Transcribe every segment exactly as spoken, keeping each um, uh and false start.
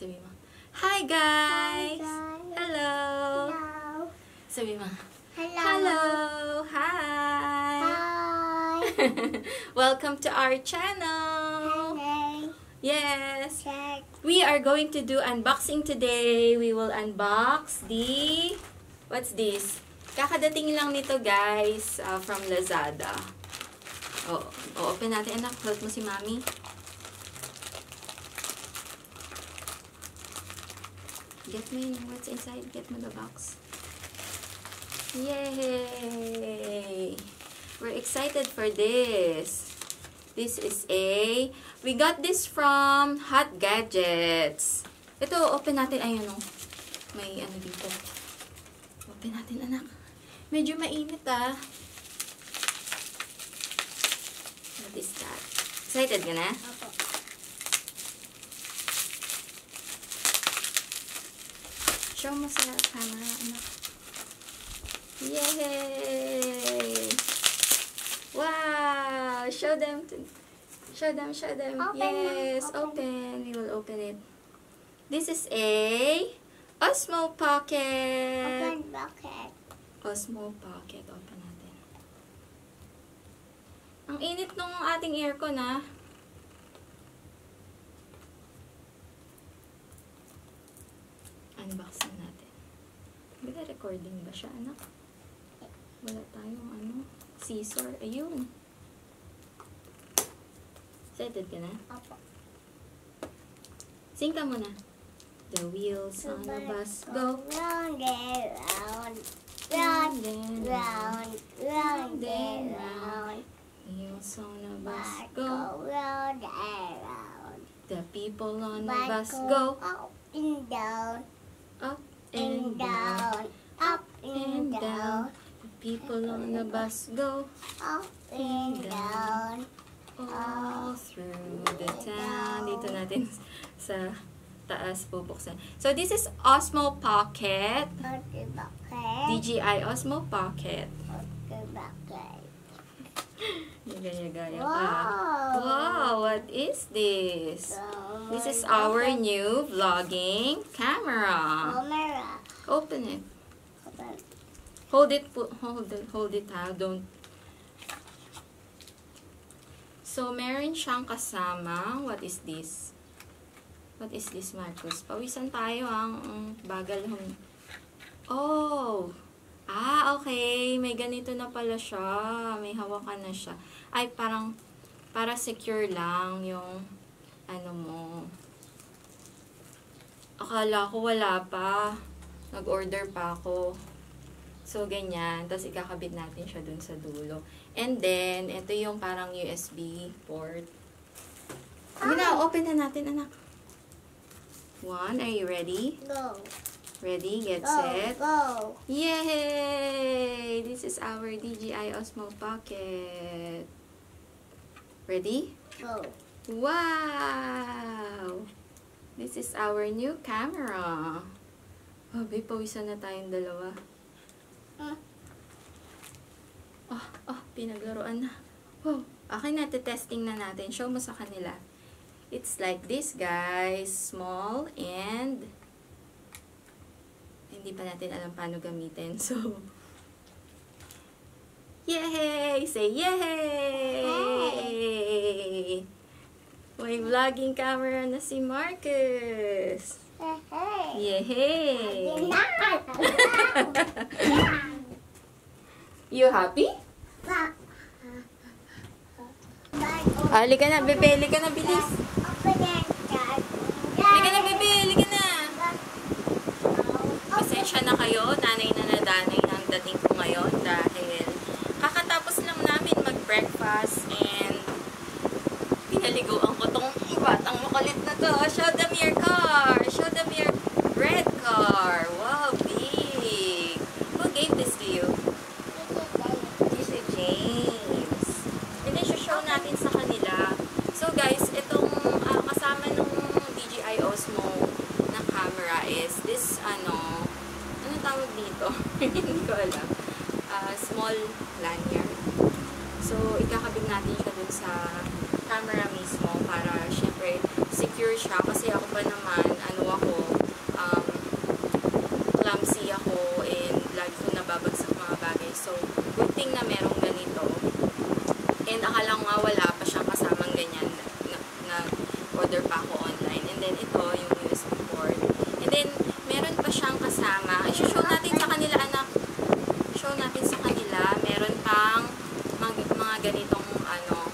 Si Mima. Hi guys! Hi guys. Hello. Hello. Si Mima. Hello. Hello. Hi. Hi. Welcome to our channel. Hello. Yes. Check. We are going to do unboxing today. We will unbox the... What's this? Kakadating lang nito guys uh, from Lazada. Oh, oh, open natin. Anak, close mo si Mami. Get me what's inside. Get me the box. Yay! We're excited for this. This is a... We got this from Hot Gadgets. Ito, open natin. Ayun o. May ano dito. Open natin, anak. Medyo mainit ah. What is that? Excited ka na? Opo. Show mo sa camera, anak. Yay! Wow! Show them. To, show them, show them. Open, yes, open. open. We will open it. This is a Osmo Pocket. Open Pocket. Osmo Pocket. Open natin. Ang init nung ating aircon, ah. Unboxing natin. Bila recording ba siya, anak? Wala tayong ano, scissor. Ayun. Excited ka na? Opo. Sing ka muna. The wheels on the bus go round and round. Round and round. Round and round. The wheels on the bus go round and round. The people on the bus go up and down. Up and down, up and down. The people on the bus go up and down. All through the town. Dito natin sa taas bubuksan. So this is Osmo Pocket. D J I Osmo Pocket. Gaya-gaya pa. Wow, what is this? This is our new vlogging camera. Camera. Open it. Hold it. Hold it. Hold it. Ha? Don't. So, meron siyang kasama. What is this? What is this, Marcus? Pawisan tayo ang bagal. Oh. Ah, okay. May ganito na pala siya. May hawakan na siya. Ay, parang, para secure lang yung, ano mo. Akala ko wala pa. Nag-order pa ako. So, ganyan. Tapos, ikakabit natin siya dun sa dulo. And then, ito yung parang U S B port. Ay, na, open na natin, anak. One, are you ready? No. Ready? Get go, set? Go! Yay! This is our D J I Osmo Pocket. Ready? Go! Wow! This is our new camera. Oh, babe, pawisan na tayong dalawa. Huh? Oh, oh, pinaglaruan na. Wow! Okay na, testing na natin. Show mo sa kanila. It's like this, guys. Small and... Hindi pa natin alam paano gamitin. So, yay! Say yay! Hey. May vlogging camera na si Marcus. Hey. Yay! You happy? Ah, lika na, bebe. Lika na, bilis. Lika na, bebe. Lika na. Pasensya na kayo, nanay na nadanay ng dating ko ngayon dahil kakatapos lang namin mag-breakfast and pinaligoan ko tong batang makulit na to. Show them your car! Show them your red car! Wow, big! Who gave this to you? This is James. And then show natin sa kanila. So guys, itong uh, kasama ng D J I Osmo na camera is this ano, tawag dito. Hindi ko alam. Uh, small lanyard. So, So, ikakabit natin siya dun sa camera mismo para syempre secure siya. Kasi ako pa naman, ano ako, um, clumsy ako and lagi ko nababagsak mga bagay. So, good thing na merong ganito. And akala ko nga wala pa siya kasamang ganyan. Nag-order pa ako online. And then ito, yung U S B port. And then, meron pa siyang kasama. I-show natin sa kanila, anak. Show natin sa kanila. Meron pang ganitong ano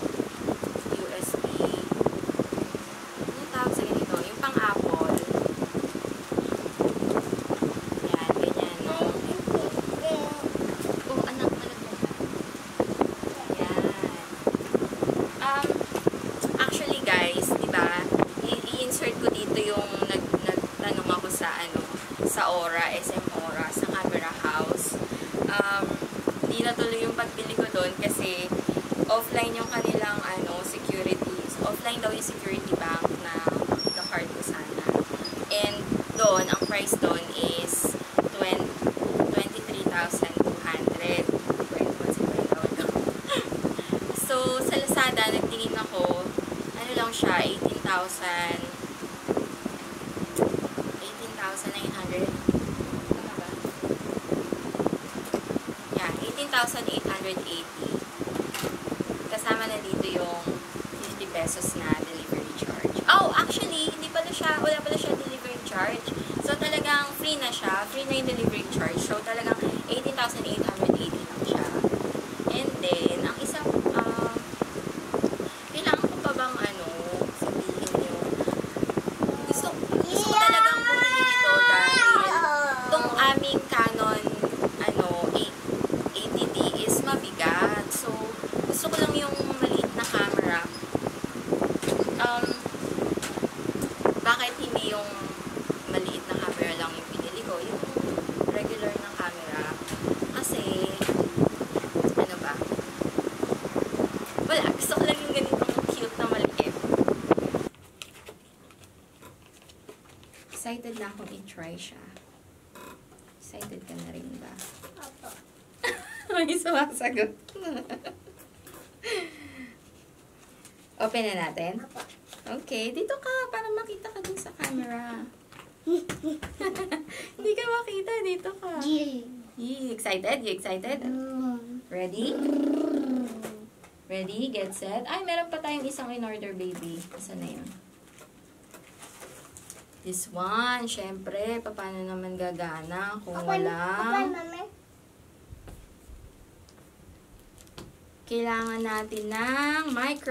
U S B, anong tawag sa ganito? Yung pang Apple. Yan, ganyan, no? Oh, anak, anak yan. Um, actually guys, diba, i-insert ko dito yung nag nagtanong ako sa ano, sa Aura, S M Aura, sa Camera House. Um, di natuloy yung pagpili ko doon kasi offline yung kanilang ano, securities. Offline daw yung security bank na the card ko sana. And doon, ang price doon is twenty-three thousand two hundred. So, sa Lazada, nagtingin ako, ano lang siya, eighteen thousand. eighteen thousand nine hundred. Ano ba? Yeah, eighteen thousand eight hundred eighty. Kasama na dito yung fifty pesos na delivery charge. Oh, actually, hindi pala siya, wala pala siya delivery charge. So, talagang free na siya. Free na yung delivery charge. So, talagang eighteen thousand eight hundred eighty lang siya. And then, ang isang, uh, kailangan ko pa bang, ano, sabihin nyo, gusto, gusto ko talagang bumili nito dahil itong aming Canon, ano, eighty D is mabigat. So, gusto ko lang yung maliit na camera. Um, bakit hindi yung maliit na camera lang yung pinili ko? Yung regular na camera. Kasi, ano ba? Wala, gusto ko lang yung ganitong cute na maliit. Excited na akong i-try siya. Excited ka na rin ba? Opo. May sumasagot. Open na natin? Okay, dito ka para makita ka dun sa camera. Hindi ka makita, dito ka. You excited? You excited? Ready? Ready? Get set? Ay, meron pa tayong isang in-order, baby. Saan na yun? This one, syempre. Paano naman gagana kung walang... Kailangan natin ng micro...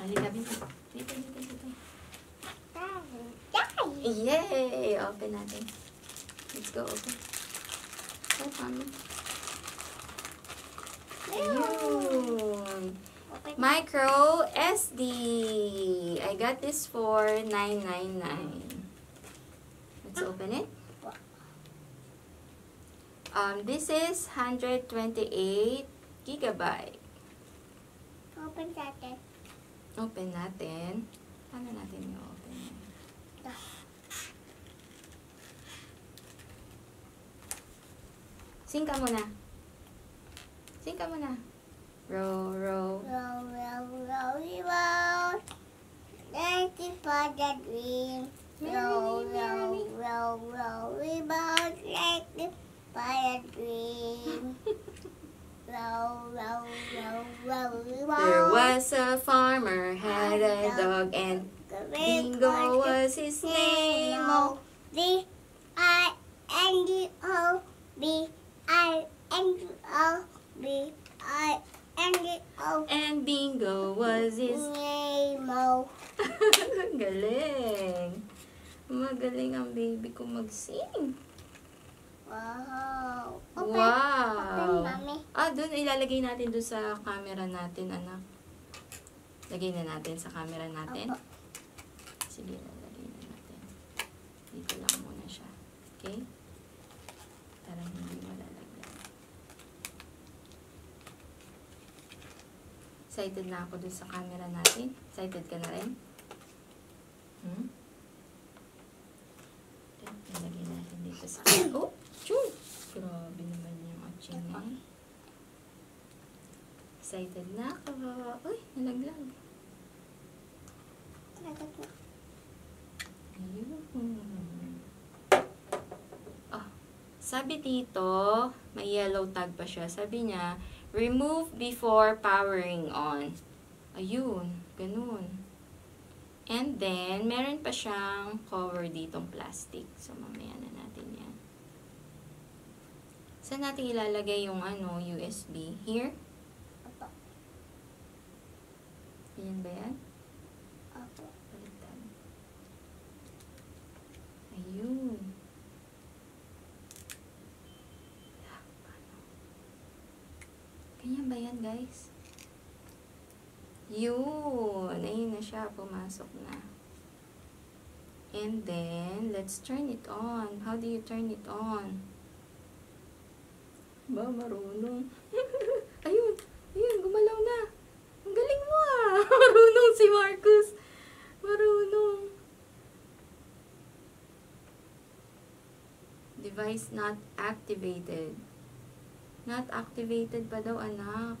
Halika, dito. Dito, dito, dito. Yay! Open natin. Let's go, open. Oh, mami. Ayun. Micro S D. I got this for nine ninety-nine. Let's open it. Um, this is one twenty-eight gigabyte. Open natin. Open natin. Paano natin yung open? Sing ka muna. Sing ka muna. Row, row. Row, row, row, row. Thank you for the dream. Row, row, row, row, row. Thank you for the dream. There was a farmer, had a dog, and Bingo was his name. O B I N G O B I N G O B I N G O. And Bingo was his name. O. Galing. Magaling ang baby ko mag-sing. Wow! Open, wow! Open, mami. Ah, dun, ilalagay natin dun sa camera natin, anak. Lagay na natin sa camera natin. Opo. Sige, lalagay na natin. Dito lang muna siya. Okay? Para hindi malalagyan. Excited na ako dun sa camera natin. Excited ka na rin? Hmm? Ilagay natin dito sa... Oh! Grabe naman yung ating. excited na ako. Uy, nalaglag. Nalaglag na. Ayun. Oh, sabi dito, may yellow tag pa siya. Sabi niya, remove before powering on. Ayun, ganun. And then, meron pa siyang cover ditong plastic. So, mamaya na natin yan. Saan natin ilalagay yung ano, U S B? Here? Opo. Ayan ba yan? Opo. Palitan. Ayun. Ganyan ba yan, guys? Yun. Ayun na siya. Pumasok na. And then, let's turn it on. How do you turn it on? Ba, marunong. Ayun. Ayun. Gumalaw na. Ang galing mo ah. Marunong si Marcus. Marunong. Device not activated. Not activated pa daw, anak.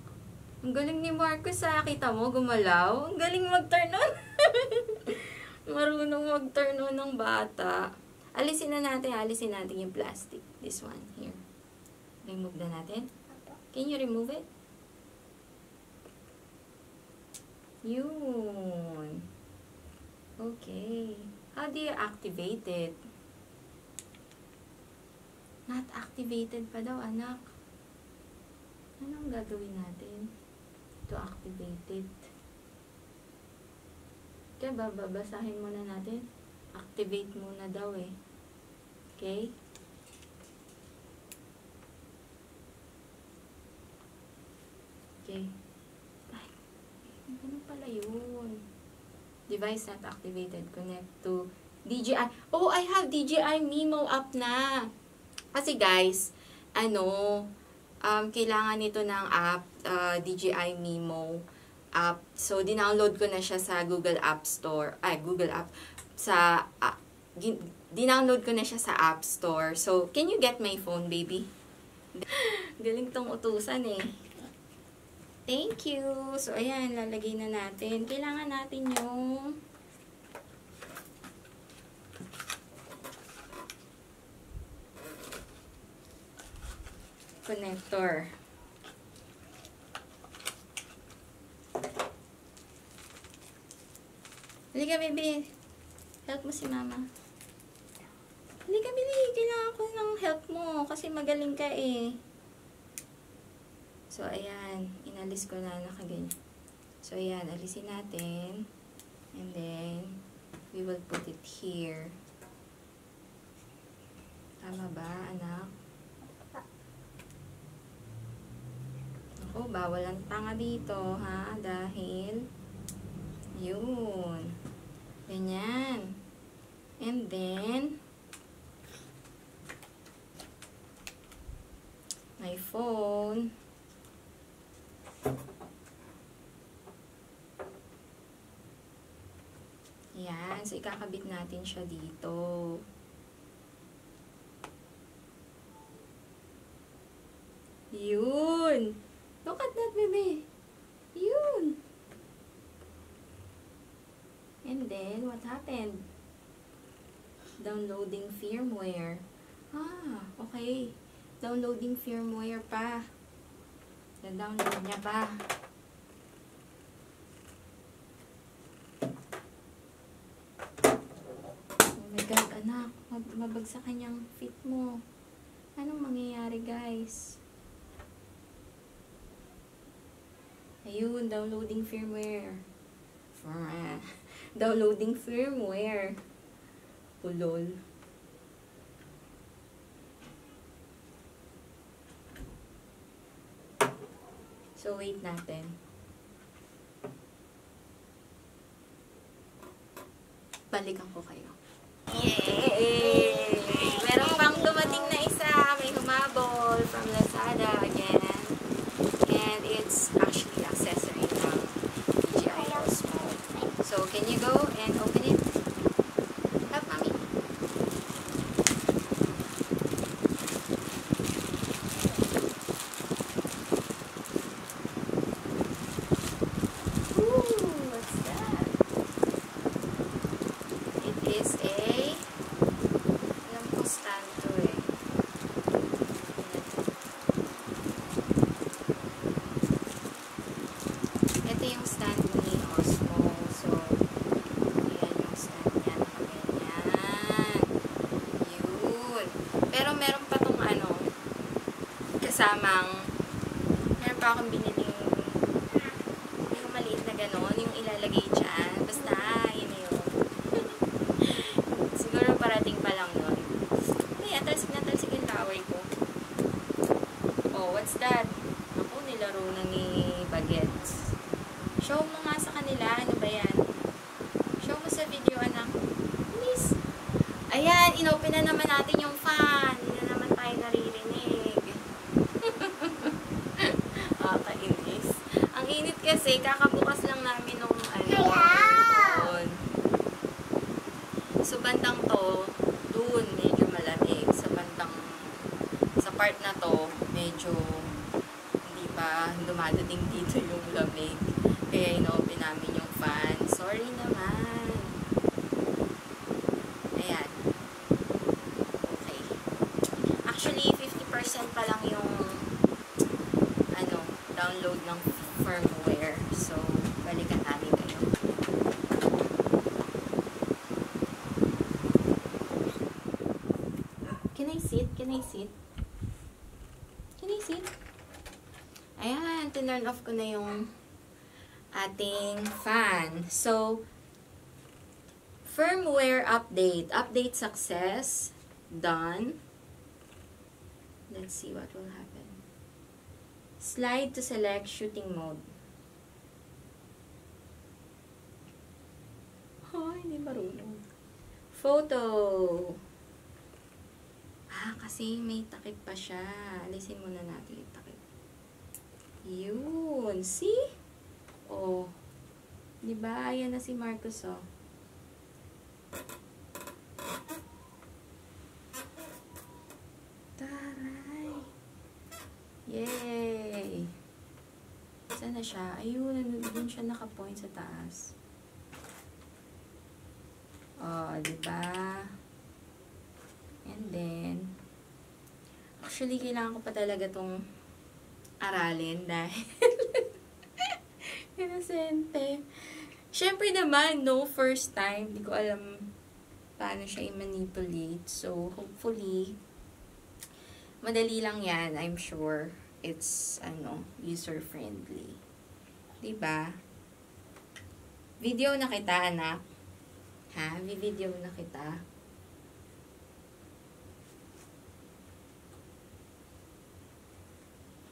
Ang galing ni Marcus, ah. Kita mo, gumalaw. Ang galing mag-turn on. Marunong mag-turn on ng bata. Alisin na natin. Alisin natin yung plastic. This one, here. Remove na natin. Can you remove it? Yun. Okay. How do you activate it? Not activated pa daw, anak. Anong gagawin natin? To activate it. Okay, babasahin muna natin. Activate muna daw eh. Okay? Okay. Ay, ano pala yun? Device not activated. Connect to D J I. Oh, I have D J I Mimo app na. Kasi guys, ano, um, kailangan nito ng app, uh, D J I Mimo app. So, dinownload ko na siya sa Google App Store. Ay, Google App. Sa, uh, dinownload ko na siya sa App Store. So, can you get my phone, baby? Galing tong utusan eh. Thank you. So, ayan, lalagay na natin. Kailangan natin yung connector. Halika, baby. Help mo si mama. Halika, baby. Kailangan ko ng help mo kasi magaling ka eh. So, ayan. Inalis ko na. Nakaganyan. So, ayan. Alisin natin. And then, we will put it here. Tama ba, anak? Ako, bawal ang tanga dito, ha? Dahil, yun. Ganyan. And then, my phone. Ayan. So, ikakabit natin siya dito. Yun. Look at that, baby. Yun. And then, what happened? Downloading firmware. Ah, okay. Downloading firmware pa. Na-download niya pa. Oh my God, anak. Mabagsakan yung fit mo. Anong mangyayari, guys? Ayun, downloading firmware. Firmware. Downloading firmware. Pulol. So, wait natin. Balikan ko kayo. Yay! Meron pang dumating na isa. May humabol from Lazada again. And it's actually accessory ng D J I Osmo. So, can you go and open it? Help, mommy. kasamang meron pa akong biniling yung maliit na gano'n, yung ilalagay dyan. Basta, yun yun. Siguro parating pa lang yun. Ay, atalsik na atalsik yung tower ko. Oh, what's that? Ako, nilaro na ni Bagets. Show mo nga sa kanila. Ano ba yan? Show mo sa video, anak. Please. Ayan, inopen na naman natin yung fan. Hindi na naman tayo naririnig. Ah, kainis. Ang init kasi, kakabukas lang namin nung ano. Doon. So, bandang to, doon, medyo malamig. Sa bandang, sa part na to, medyo hindi pa dumadating dito yung lamig. Kaya inopen namin yung fan. Sorry naman. Pa lang yung ano, download ng firmware. So, balikan natin kayo. Can I sit? Can I sit? Can I sit? Ayan, tinurn off ko na yung ating fan. So, firmware update. Update success. Done. Let's see what will happen. Slide to select shooting mode. Oh, hindi marunong. Photo. Ah, kasi may takip pa siya. Alisin muna natin yung takip. Yun. See? Oh. Diba? Ayan na si Marcus, oh. Yay! Saan na siya? Ayun, doon siya nakapoint sa taas. Oh, diba? And then, actually, kailangan ko pa talaga itong aralin dahil inosente. Siyempre naman, no, first time. Hindi ko alam paano siya i-manipulate. So, hopefully, madali lang yan. I'm sure it's, ano, user-friendly. Diba? Video na kita, anak. Ha? Video na kita.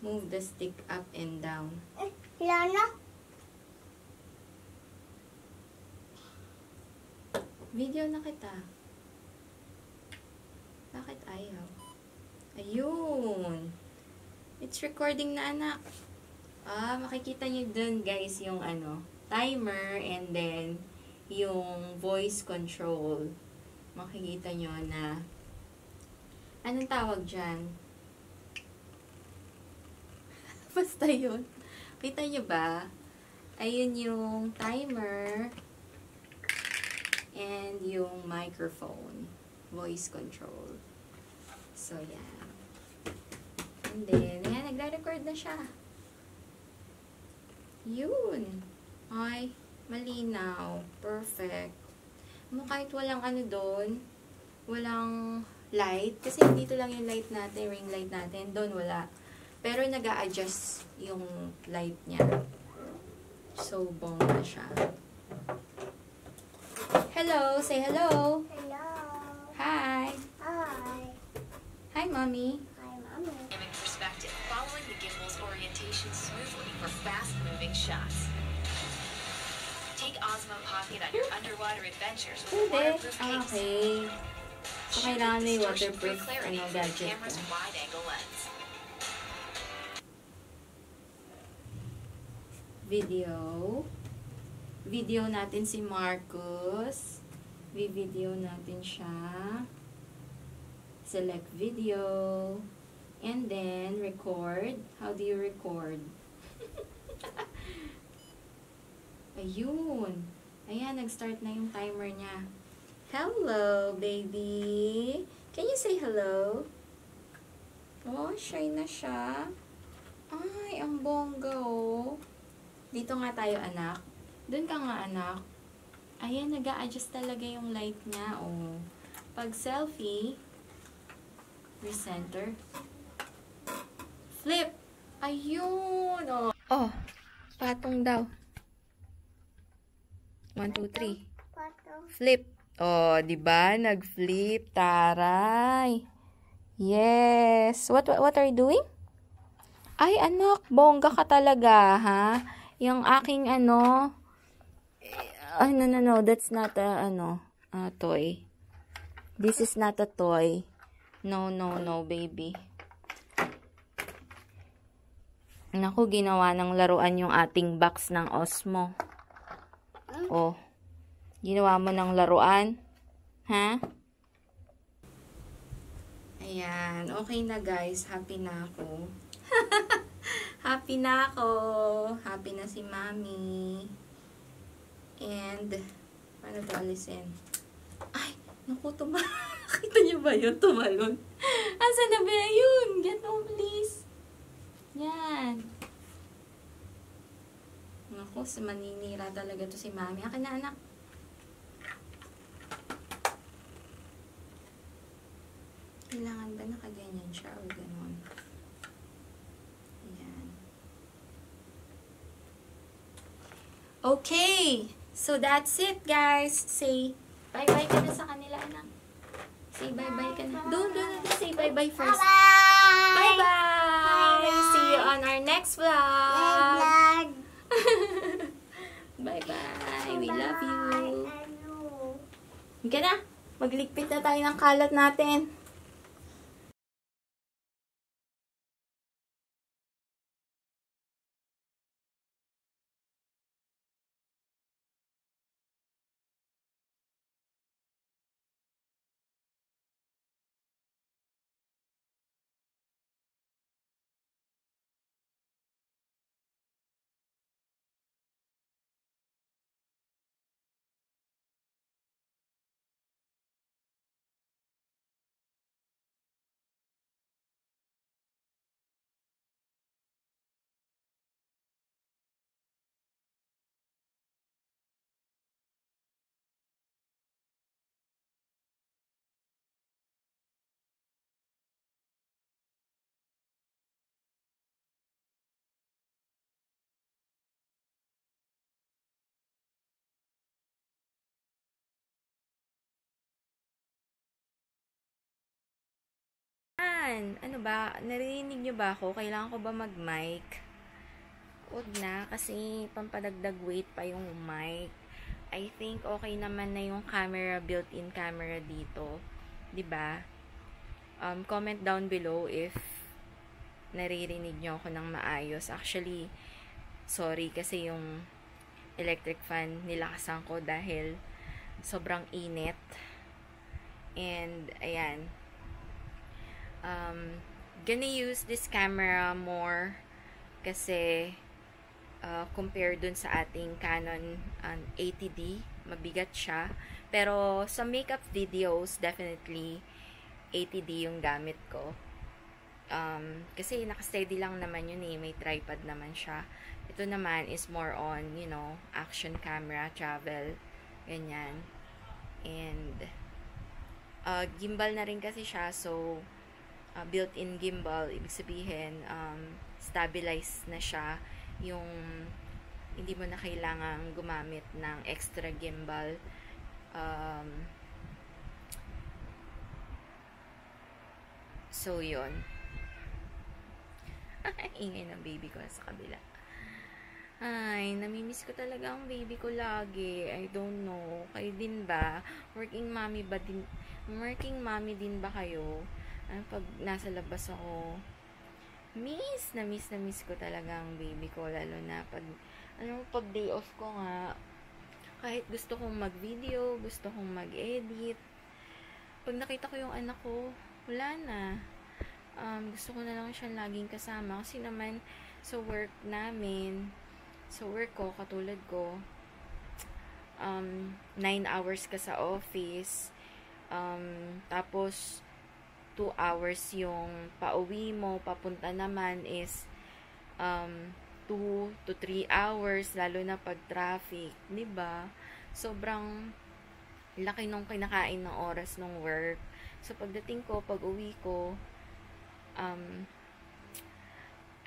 Move the stick up and down. Lala? Video na kita. Bakit ayaw? Ayun. It's recording na, anak. Ah, makikita nyo dun, guys, yung ano, timer and then yung voice control. Makikita nyo na anong tawag dyan? Basta yun. Kita nyo ba? Ayun yung timer and yung microphone. Voice control. So, yan. And then, ayan, nagre-record na siya. Yun. Ay, malinaw. Perfect. Ano, kahit walang ano doon, walang light, kasi dito lang yung light natin, ring light natin, doon wala. Pero nag-a-adjust yung light niya. So, bong na siya. Hello! Say hello! Hello! Hi! Hi! Hi, Mommy. Hi, Mommy. Image perspective, following the gimbal's orientation smoothly for fast-moving shots. Take Osmo Pocket on your underwater adventures with waterproof case. Okay. So, kailangan na yung waterproof ano, gadget ko. Video. Video natin si Marcus. Video natin siya. Select video, and then record. How do you record? Ayun. Ayan, nag-start na yung timer niya. Hello, baby. Can you say hello? Oh, shy na siya. Ay, ang bongga, oh. Dito nga tayo, anak. Doon ka nga, anak. Ayan, nag-a-adjust talaga yung light niya, oh. Pag selfie, recenter. flip. Ayun, oh. Oh, patong daw. One, two, three. Flip. Oh, diba? Nag-flip. Taray. Yes. What, what, what are you doing? Ay, anak. Bongga ka talaga, ha? Yung aking, ano... Oh, no, no, no. That's not a, ano, a toy. This is not a toy. No, no, no, baby. Naku, ginawa ng laruan yung ating box ng Osmo. Oh. Ginawa mo ng laruan. Ha? Ayan. Okay na, guys. Happy na ako. Happy na ako. Happy na si Mommy. And, paano ito alisin? Ay, naku, tumalon. Nakita niyo ba yun? Tumalon. Asan na ba yun? Get home, please. Yan. Naku, maninira talaga to si Mami. Akin na, anak. Kailangan ba nakaganyan siya o gano'n? Ayan. Okay! So, that's it, guys. Say, bye-bye ka na sa kanila, anak. Say, bye-bye ka na. Don't, don't, don't. Say, bye-bye first. Bye-bye! Bye-bye! See you on our next vlog! Bye-bye! We love you! Huwag ka na! Magligpit na tayo ng kalat natin. Ano ba? Narinig nyo ba ako? Kailangan ko ba mag-mic? Huwag na, kasi pampadagdag weight pa yung mic. I think okay naman na yung camera, built-in camera dito. Diba? Um, comment down below if naririnig nyo ako ng maayos. Actually, sorry kasi yung electric fan nilakasan ko dahil sobrang init. And, ayan. Um, gonna use this camera more kasi uh, compared dun sa ating Canon um, eighty D, mabigat siya, pero sa makeup videos definitely eighty D yung gamit ko, um, kasi nakasteady lang naman yun eh, may tripod naman siya. Ito naman is more on, you know, action camera, travel, ganyan. And uh, gimbal na rin kasi siya, so Uh, built-in gimbal, ibig sabihin um, stabilized na siya, yung hindi mo na kailangang gumamit ng extra gimbal. Um, so yun. Ingay ng baby ko sa kabila. Ay, namimiss ko talaga ang baby ko lagi. I don't know, kayo din ba? Working mommy ba din? Working mommy din ba kayo? Ang pag nasa labas ako, miss na miss na miss ko talaga ang baby ko, lalo na pag ano, pag day off ko nga, kahit gusto kong mag-video, gusto kong mag-edit, pag nakita ko yung anak ko, wala na. Um, gusto ko na lang siyang laging kasama kasi naman sa work namin, sa work ko, katulad ko, um, nine hours ka sa office, um, tapos two hours yung pauwi mo, papunta naman is um, two to three hours, lalo na pag traffic, diba? Sobrang laki nung kinakain ng oras ng work. So, pagdating ko, pag uwi ko, um,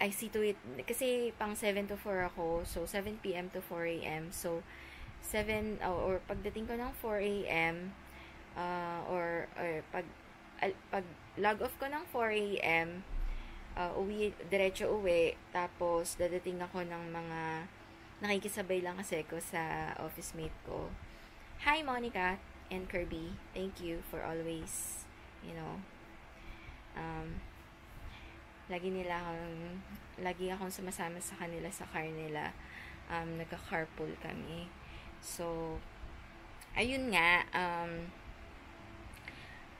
I see to it, kasi pang seven to four ako, so seven p m to four a m So, seven, oh, or pagdating ko ng four a m, uh, or, or pag, al, pag log off ko ng four a m, uh, uwi, diretso uwi, tapos dadating ako ng mga, nakikisabay lang kasi ko sa office mate ko. Hi, Monica and Kirby. Thank you for always, you know, um, lagi nila akong, lagi akong sumasama sa kanila sa car nila. Um, nagka-carpool kami. So, ayun nga, um,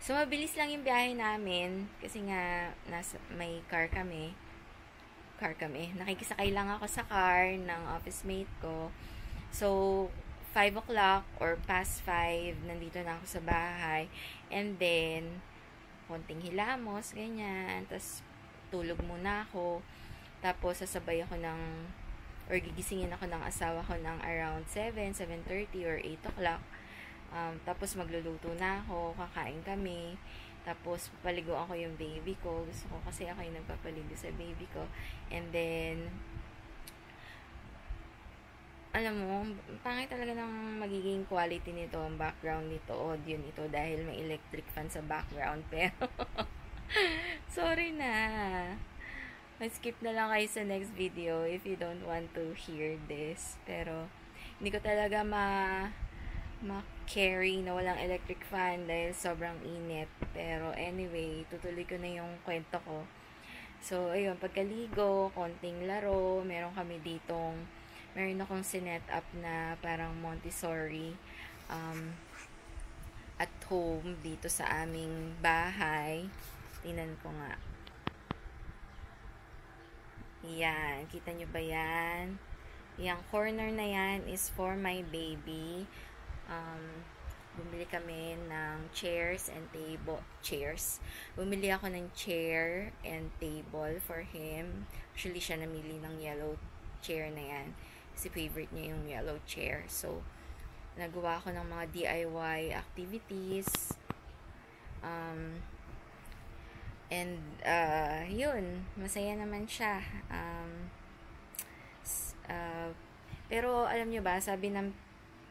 so mabilis lang yung biyahe namin kasi nga nasa, may car kami. Car kami. Nakikisakay lang ako sa car ng office mate ko. So, five o'clock or past five, nandito na ako sa bahay. And then, konting hilamos, ganyan. Tapos, tulog muna ako, tapos sasabay ako ng, or gigisingin ako ng asawa ko ng around seven, seven thirty or eight o'clock, um, tapos magluluto na ako, kakain kami, tapos papaligo ako yung baby ko, gusto ko kasi ako yung nagpapaligo sa baby ko, and then, alam mo, pangit talaga ng magiging quality nito, ang background nito, audio nito, dahil may electric fan sa background, pero, sorry na. Skip na lang kayo sa next video if you don't want to hear this. Pero, hindi ko talaga ma- ma-carry na walang electric fan dahil sobrang init. Pero, anyway, tutuloy ko na yung kwento ko. So, ayun, pagkaligo, konting laro, meron kami ditong, meron akong sinet up na parang Montessori um, at home dito sa aming bahay. Tingnan ko nga. Yan. Kita nyo ba yan? Yung corner na yan is for my baby. Um, bumili kami ng chairs and table. Chairs. Bumili ako ng chair and table for him. Actually, siya namili ng yellow chair na yan. Kasi favorite niya yung yellow chair. So, nagawa ako ng mga D I Y activities. Um... And, uh, yun, masaya naman siya. Um, uh, pero, alam nyo ba, sabi ng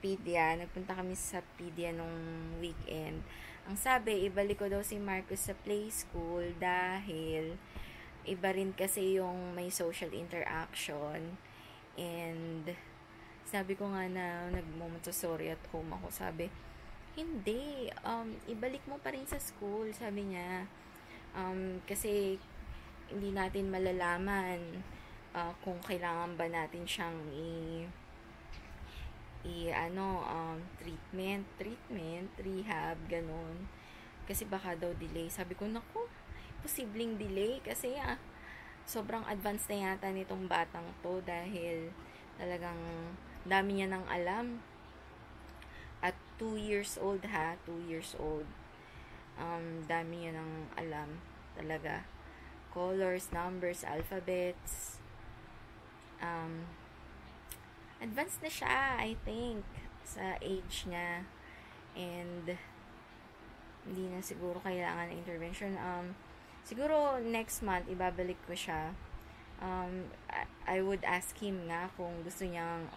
Pedia, nagpunta kami sa Pedia nung weekend. Ang sabi, ibalik ko daw si Marcus sa play school dahil iba rin kasi yung may social interaction. And, sabi ko nga na nag-Montessori at home ako. Sabi, hindi, um, ibalik mo pa rin sa school, sabi niya. Um, kasi hindi natin malalaman uh, kung kailangan ba natin siyang i, i ano, um, treatment, treatment, rehab, ganun. Kasi baka daw delay. Sabi ko, naku, posibleng delay kasi ah, sobrang advanced na yata nitong batang to dahil talagang dami niya ng alam. At two years old ha, two years old. Um, dami yun ang alam talaga, colors, numbers, alphabets, um, advanced na siya, I think, sa age niya, and hindi na siguro kailangan ng intervention. Um, siguro next month ibabalik ko siya. um, I, I would ask him nga kung gusto niyang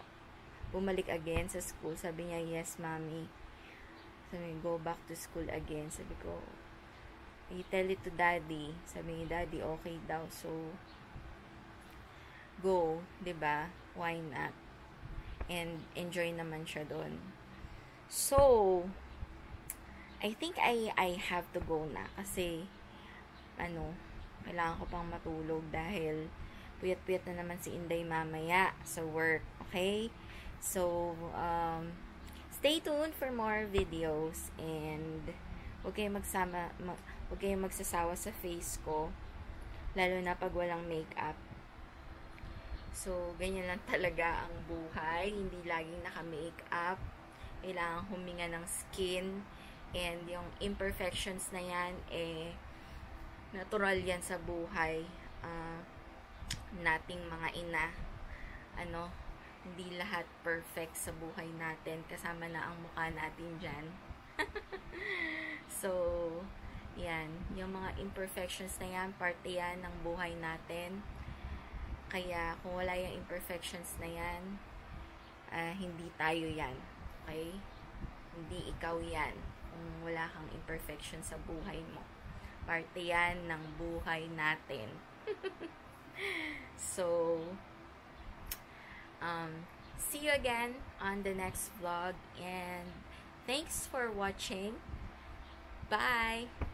bumalik again sa school. Sabi niya, yes mommy, go back to school again. Sabi ko, I tell it to daddy. Sabi ni daddy, okay daw. So, go. Diba? Why not? And enjoy naman siya doon. So, I think I, I have to go na. Kasi, ano, kailangan ko pang matulog dahil puyat-puyat na naman si Inday mamaya sa work. Okay? So, um, stay tuned for more videos and huwag kayong magsama, huwag kayong magsasawa sa face ko, lalo na pag walang makeup. So, ganyan lang talaga ang buhay. Hindi laging naka-makeup. Kailangan huminga ng skin and yung imperfections na yan, eh, natural yan sa buhay. Uh, nating mga ina, ano, hindi lahat perfect sa buhay natin. Kasama na ang mukha natin dyan. So, yan. Yung mga imperfections na yan, parte yan ng buhay natin. Kaya kung wala yung imperfections na yan, uh, hindi tayo yan. Okay? Hindi ikaw yan kung wala kang imperfection sa buhay mo. Parte yan ng buhay natin. So, um, see you again on the next vlog, and thanks for watching. Bye!